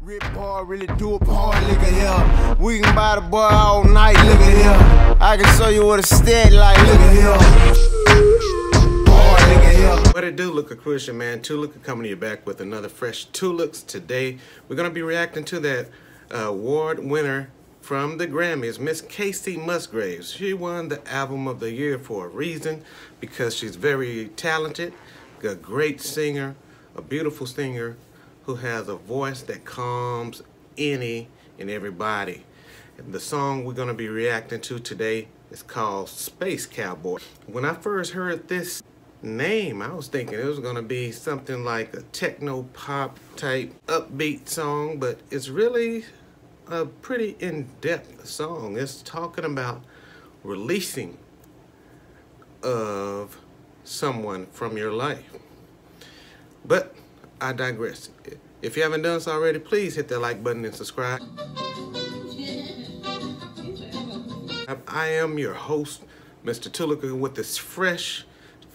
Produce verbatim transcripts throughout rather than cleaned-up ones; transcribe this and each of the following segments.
Rip boy really do a porn, look at here. We can buy the boy all night, look at here. I can show you what a stick like, look at here. Boy, look at here. What it do, Looker Christian, man? two Looker coming to you back with another fresh two looks today. We're gonna be reacting to that uh, award winner from the Grammys, Miss Kacey Musgraves. She won the Album of the Year for a reason, because she's very talented, a great singer, a beautiful singer, who has a voice that calms any and everybody. The song we're gonna be reacting to today is called Space Cowboy. When I first heard this name, I was thinking it was gonna be something like a techno pop type upbeat song, but it's really a pretty in-depth song. It's talking about releasing of someone from your life. But I digress. If you haven't done so already, please hit that like button and subscribe. I am your host, Mister two Looker, with this fresh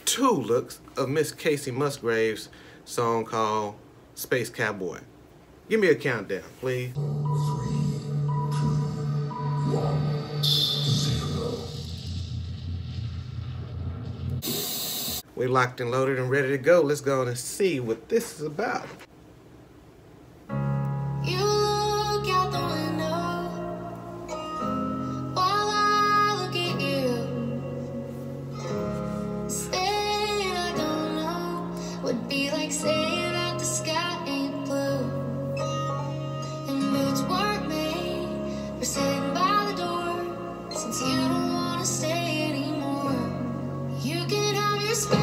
two looks of Miss Kacey Musgraves' song called Space Cowboy. Give me a countdown, please. Three, two, one, zero. We locked and loaded and ready to go. Let's go on and see what this is about. You look out the window while I look at you. Saying I don't know would be like saying that the sky ain't blue. And moods weren't made for sitting by the door, since you don't want to stay anymore. You can have your space.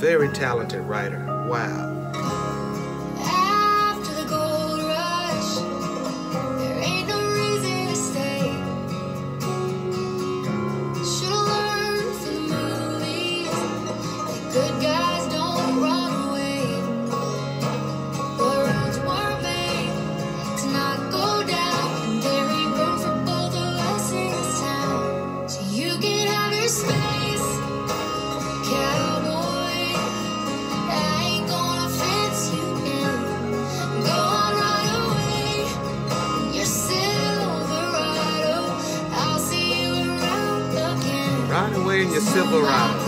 Very talented writer. Wow. Right away in your Silverado.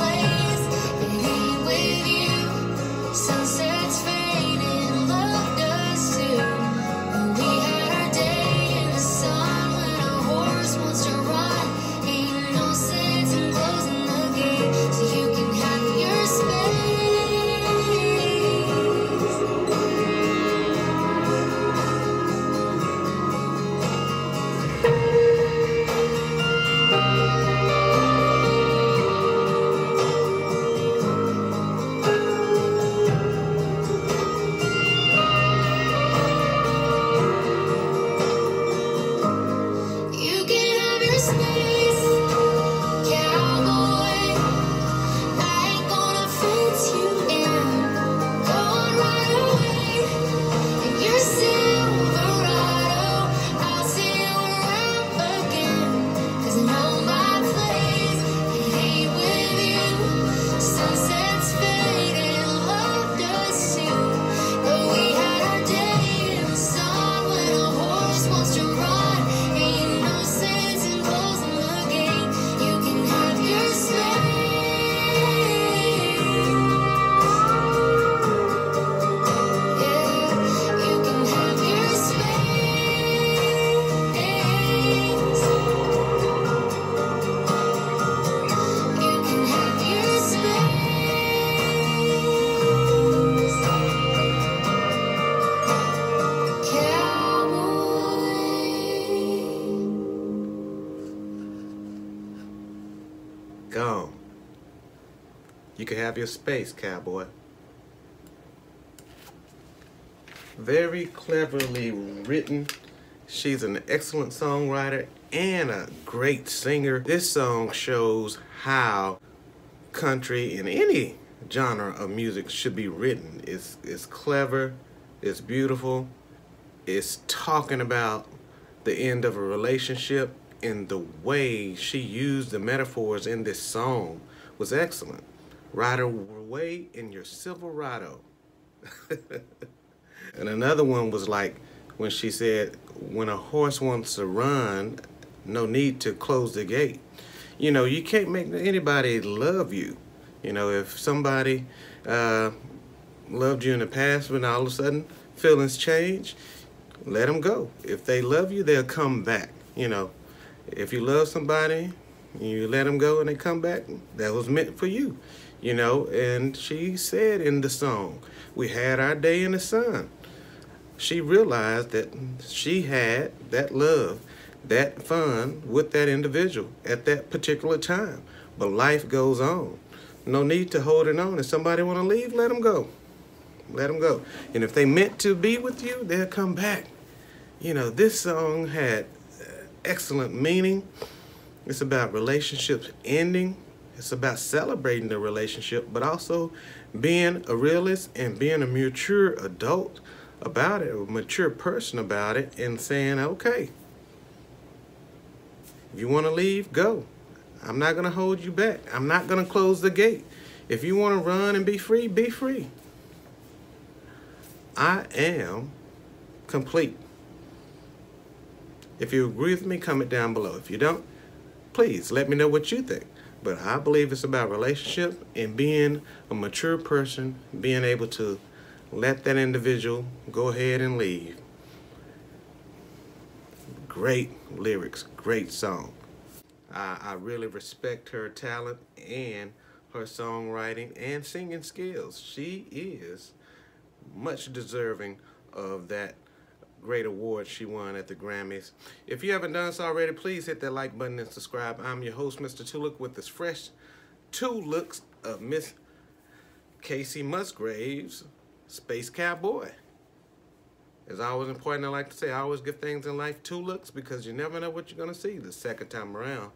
gone. You can have your space, cowboy. Very cleverly written. She's an excellent songwriter and a great singer. This song shows how country in any genre of music should be written. It's, it's clever, it's beautiful, it's talking about the end of a relationship, and the way she used the metaphors in this song was excellent. Ride away in your Silverado. And another one was like when she said, when a horse wants to run, no need to close the gate. You know, you can't make anybody love you. You know, if somebody uh, loved you in the past, when all of a sudden feelings change, let them go. If they love you, they'll come back. You know, if you love somebody, you let them go and they come back, that was meant for you. You know, and she said in the song, we had our day in the sun. She realized that she had that love, that fun with that individual at that particular time. But life goes on. No need to hold it on. If somebody want to leave, let them go. Let them go. And if they meant to be with you, they'll come back. You know, this song had excellent meaning. It's about relationships ending. It's about celebrating the relationship, but also being a realist and being a mature adult about it, a mature person about it, and saying, okay, if you want to leave, go. I'm not going to hold you back. I'm not going to close the gate. If you want to run and be free, be free. I am complete. If you agree with me, comment down below. If you don't, please let me know what you think. But I believe it's about relationship and being a mature person, being able to let that individual go ahead and leave. Great lyrics, great song. I, I really respect her talent and her songwriting and singing skills. She is much deserving of that great award she won at the Grammys. If you haven't done so already, please hit that like button and subscribe. I'm your host, Mister two Looker, with this fresh two looks of Miss Kacey Musgraves, Space Cowboy. It's always important, I like to say, I always give things in life two looks, because you never know what you're gonna see the second time around.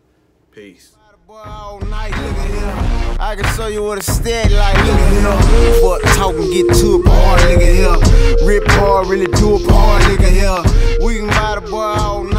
Peace. All night, look at him. I can show you what a stead like, look at him. Fuck talking, get to it hard, look at him. Rip hard, really do it hard, look at him. We can ride a boy all night.